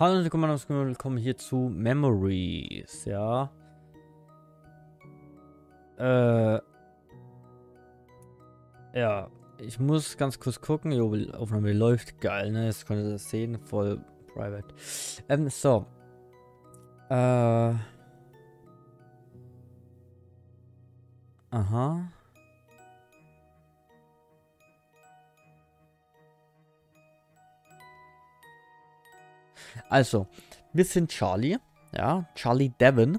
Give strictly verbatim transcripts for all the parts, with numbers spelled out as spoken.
Hallo und willkommen hier zu Memories, ja. Äh. Ja, ich muss ganz kurz gucken. Jo, Aufnahme läuft geil, ne? Jetzt könnt ihr das sehen, voll private. Ähm, so. Äh. Aha. Also, wir sind Charlie, ja, Charlie Devon,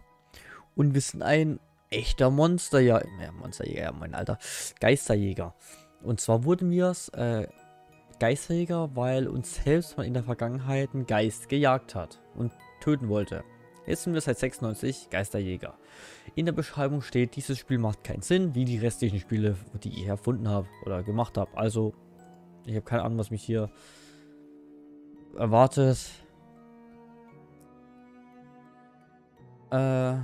und wir sind ein echter Monsterjäger, ja, Monsterjäger, ja, mein Alter, Geisterjäger. Und zwar wurden wir äh, Geisterjäger, weil uns selbst mal in der Vergangenheit ein Geist gejagt hat und töten wollte. Jetzt sind wir seit sechsundneunzig Geisterjäger. In der Beschreibung steht, dieses Spiel macht keinen Sinn, wie die restlichen Spiele, die ich erfunden habe oder gemacht habe. Also, ich habe keine Ahnung, was mich hier erwartet. Äh.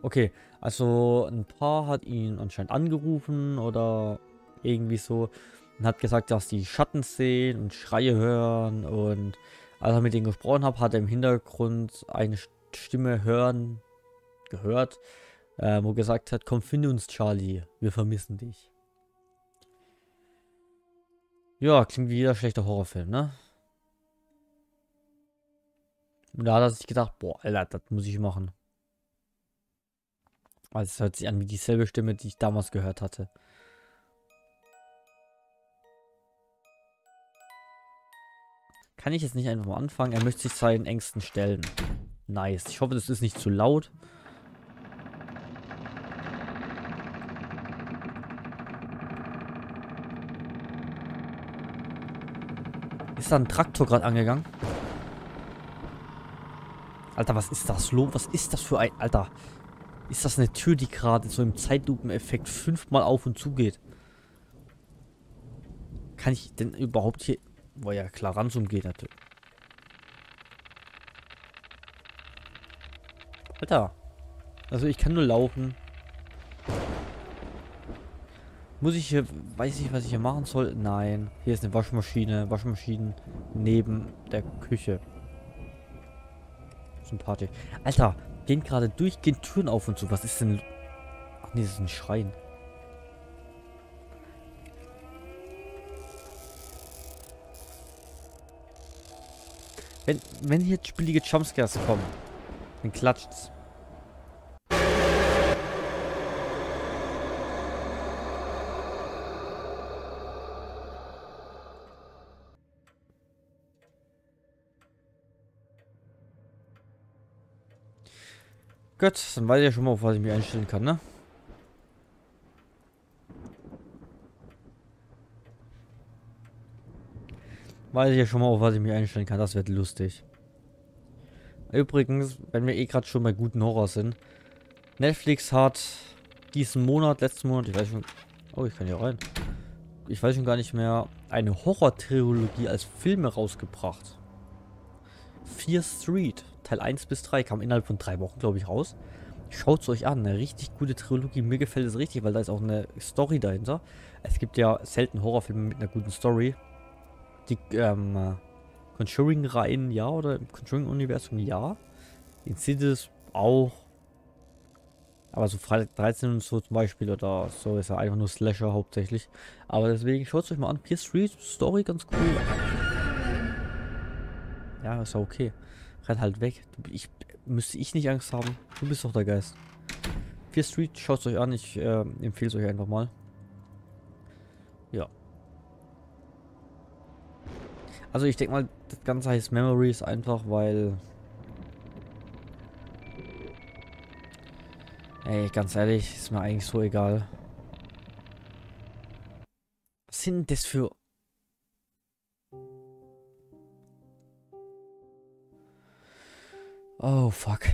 Okay, also ein Paar hat ihn anscheinend angerufen oder irgendwie so und hat gesagt, dass die Schatten sehen und Schreie hören, und als er mit denen gesprochen hat, hat er im Hintergrund eine Stimme hören gehört, Äh, wo gesagt hat, komm, finde uns, Charlie, wir vermissen dich. Ja, klingt wie jeder schlechte Horrorfilm, ne? Und da hat er sich gedacht, boah, Alter, das muss ich machen. Also es hört sich an wie dieselbe Stimme, die ich damals gehört hatte. Kann ich jetzt nicht einfach mal anfangen? Er möchte sich seinen Ängsten stellen. Nice. Ich hoffe, das ist nicht zu laut. Ist da ein Traktor gerade angegangen? Alter, was ist das? Lo, was ist das für ein... Alter, ist das eine Tür, die gerade so im Zeitlupeneffekt fünfmal auf und zu geht? Kann ich denn überhaupt hier... Boah, ja klar, Ransom geht natürlich. Alter. Also ich kann nur laufen. Muss ich hier, weiß ich, was ich hier machen soll? Nein. Hier ist eine Waschmaschine. Waschmaschinen neben der Küche. Sympathisch. Alter, gehen gerade durchgehend Türen auf und zu. Was ist denn? Ach nee, das ist ein Schrein. Wenn, wenn hier spielige Jumpscares kommen, dann klatscht's. Gut, dann weiß ich ja schon mal, auf was ich mich einstellen kann, ne? Weiß ich ja schon mal, auf was ich mich einstellen kann, das wird lustig. Übrigens, wenn wir eh gerade schon bei guten Horror sind, Netflix hat diesen Monat, letzten Monat, ich weiß schon, oh, ich kann hier rein, ich weiß schon gar nicht mehr, eine Horror-Trilogie als Filme rausgebracht. Fear Street, Teil eins bis drei, kam innerhalb von drei Wochen, glaube ich, raus. Schaut es euch an, eine richtig gute Trilogie. Mir gefällt es richtig, weil da ist auch eine Story dahinter. Es gibt ja selten Horrorfilme mit einer guten Story. Die ähm, Conjuring-Reihen, ja, oder im Conjuring-Universum, ja. Insidious auch. Aber so Freitag dreizehn und so zum Beispiel, oder so, ist ja einfach nur Slasher hauptsächlich. Aber deswegen schaut es euch mal an. Fear Street, Story ganz cool. Ja, ist ja okay. Renn halt weg. Ich, müsste ich nicht Angst haben. Du bist doch der Geist. Fear Street, schaut es euch an. Ich äh, empfehle es euch einfach mal. Ja. Also ich denke mal, das Ganze heißt Memories einfach, weil... Ey, ganz ehrlich, ist mir eigentlich so egal. Was sind denn das für... Oh, fuck.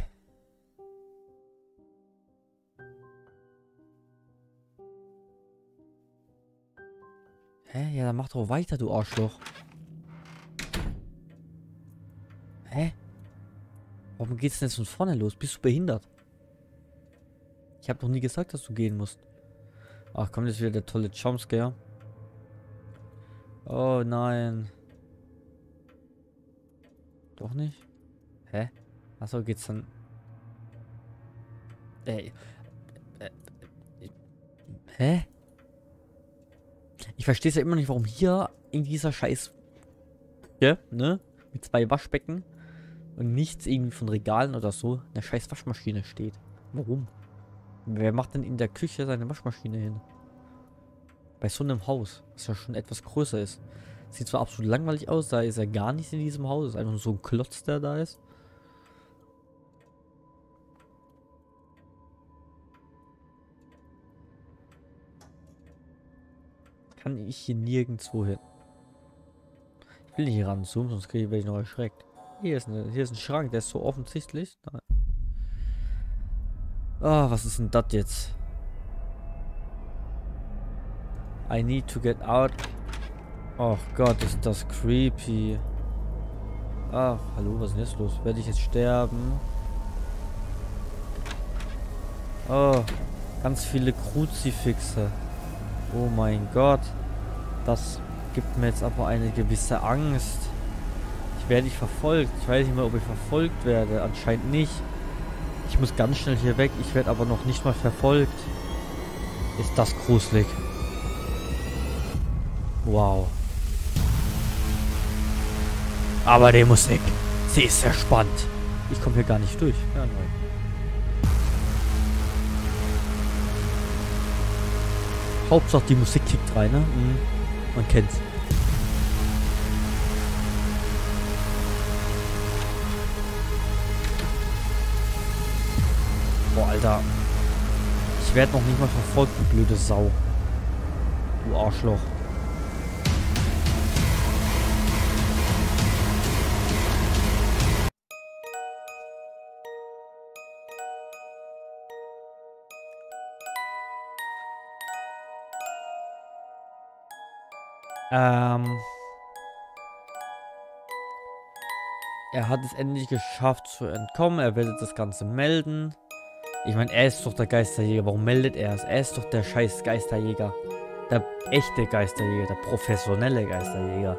Hä? Ja, dann mach doch weiter, du Arschloch. Hä? Warum geht's denn jetzt von vorne los? Bist du behindert? Ich habe doch nie gesagt, dass du gehen musst. Ach, kommt jetzt wieder der tolle Jumpscare. Oh nein. Doch nicht? Hä? Achso, geht's dann... Ey. Äh, äh, hä? Ich verstehe es ja immer nicht, warum hier in dieser Scheiß... Ja, ne? Mit zwei Waschbecken und nichts irgendwie von Regalen oder so eine scheiß Waschmaschine steht. Warum? Wer macht denn in der Küche seine Waschmaschine hin? Bei so einem Haus, das ja schon etwas größer ist. Sieht zwar absolut langweilig aus, da ist ja gar nichts in diesem Haus. Ist einfach nur so ein Klotz, der da ist. Kann ich hier nirgendwo hin? Ich will nicht hier ranzoomen, sonst werde ich noch erschreckt. Hier ist, eine, hier ist ein Schrank, der ist so offensichtlich. Nein. Ah, oh, was ist denn das jetzt? I need to get out. Oh Gott, ist das creepy. Ach, hallo, was ist denn jetzt los? Werde ich jetzt sterben? Oh, ganz viele Kruzifixe. Oh mein Gott. Das gibt mir jetzt aber eine gewisse Angst. Ich werde nicht verfolgt. Ich weiß nicht mehr, ob ich verfolgt werde. Anscheinend nicht. Ich muss ganz schnell hier weg. Ich werde aber noch nicht mal verfolgt. Ist das gruselig. Wow. Aber die Musik. Sie ist sehr spannend. Ich komme hier gar nicht durch. Ja, nein. Hauptsache die Musik kickt rein, ne? Mhm. Man kennt's. Boah, Alter. Ich werde noch nicht mal verfolgt, du blöde Sau. Du Arschloch. Ähm, er hat es endlich geschafft zu entkommen. Er will das Ganze melden. Ich meine, er ist doch der Geisterjäger. Warum meldet er es? Er ist doch der scheiß Geisterjäger. Der echte Geisterjäger. Der professionelle Geisterjäger.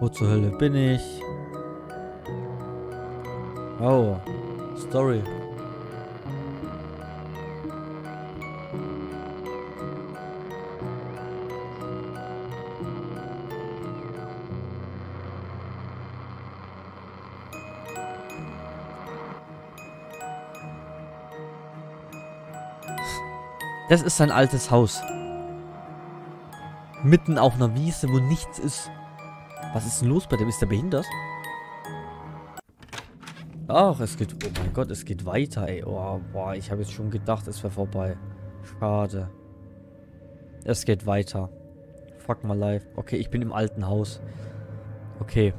Wo zur Hölle bin ich? Oh, Story. Das ist sein altes Haus. Mitten auf einer Wiese, wo nichts ist. Was ist denn los bei dem? Ist der behindert? Ach, es geht... Oh mein Gott, es geht weiter, ey. Oh, boah, ich habe jetzt schon gedacht, es wäre vorbei. Schade. Es geht weiter. Fuck my life. Okay, ich bin im alten Haus. Okay.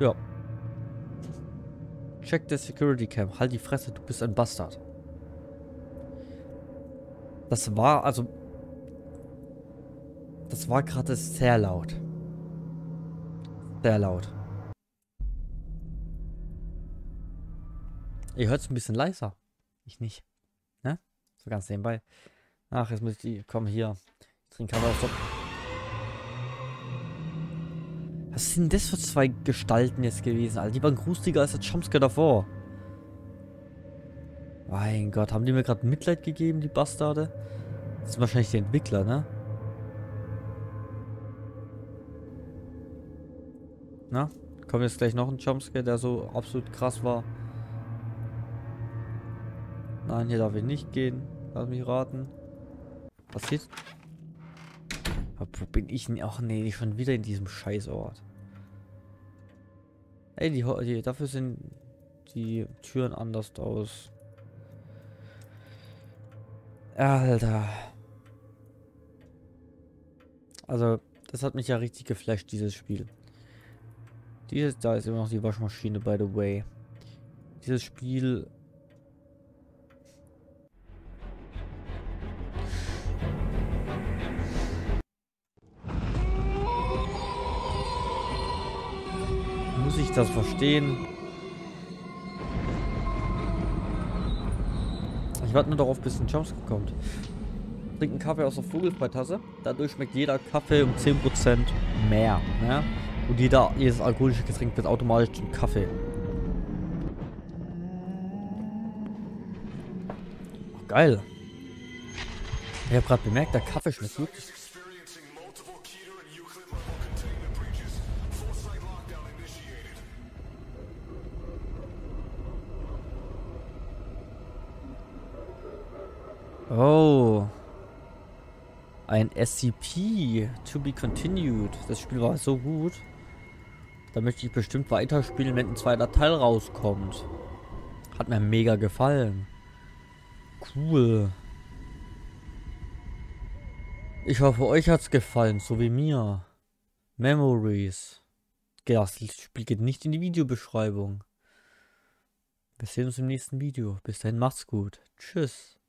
Ja. Check the Security Cam. Halt die Fresse, du bist ein Bastard. Das war, also... Das war gerade sehr laut. Sehr laut. Ihr hört es ein bisschen leiser. Ich nicht. Ne? So ganz nebenbei. Ach, jetzt muss ich die... Komm, hier. Ich trinke Kamera. Stopp. Was sind das für zwei Gestalten jetzt gewesen, Alter? Die waren gruseliger als der Jumpscare davor. Mein Gott, haben die mir gerade Mitleid gegeben, die Bastarde? Das sind wahrscheinlich die Entwickler, ne? Na, kommt jetzt gleich noch ein Jumpscare, der so absolut krass war. Nein, hier darf ich nicht gehen. Lass mich raten. Was passiert? Hab Wo bin ich denn? Ach nee, schon wieder in diesem Scheißort. Ey, die, die, dafür sind die Türen anders aus. Alter. Also, das hat mich ja richtig geflasht, dieses Spiel. Dieses, da ist immer noch die Waschmaschine, by the way. Dieses Spiel... Muss ich das verstehen? Ich warte nur darauf, bis ein Jumpscare kommt. Trink einen Kaffee aus der Vogelfreitasse. Dadurch schmeckt jeder Kaffee um zehn Prozent mehr. Ne? Und jeder, jedes alkoholische Getränk wird automatisch zum Kaffee. Oh, geil. Ich habe gerade bemerkt, der Kaffee schmeckt gut. Oh. Ein S C P. To be continued. Das Spiel war so gut. Da möchte ich bestimmt weiterspielen, wenn ein zweiter Teil rauskommt. Hat mir mega gefallen. Cool. Ich hoffe, euch hat's gefallen, so wie mir. Memories. Das Spiel geht nicht in die Videobeschreibung. Wir sehen uns im nächsten Video. Bis dahin, macht's gut. Tschüss.